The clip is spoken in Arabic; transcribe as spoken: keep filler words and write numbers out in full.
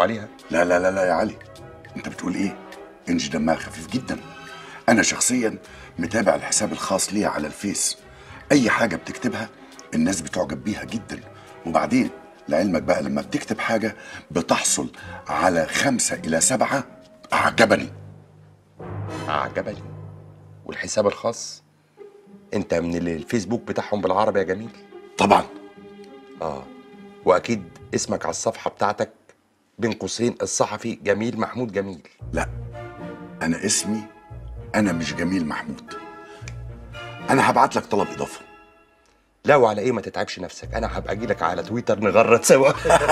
عليها. لا لا لا لا يا علي، انت بتقول ايه؟ انجي دمها خفيف جدا. انا شخصيا متابع الحساب الخاص ليها على الفيس، اي حاجه بتكتبها الناس بتعجب بيها جدا. وبعدين لعلمك بقى لما بتكتب حاجه بتحصل على خمسه الى سبعه اعجبني اعجبني. والحساب الخاص انت من الفيسبوك بتاعهم بالعربي يا جميل؟ طبعا. اه واكيد اسمك على الصفحه بتاعتك بين قوسين الصحفي جميل محمود جميل. لا، انا اسمي انا مش جميل محمود. انا هبعت لك طلب اضافه. لا وعلى ايه، ما تتعبش نفسك، انا هبقى اجي لك على تويتر نغرد سوا.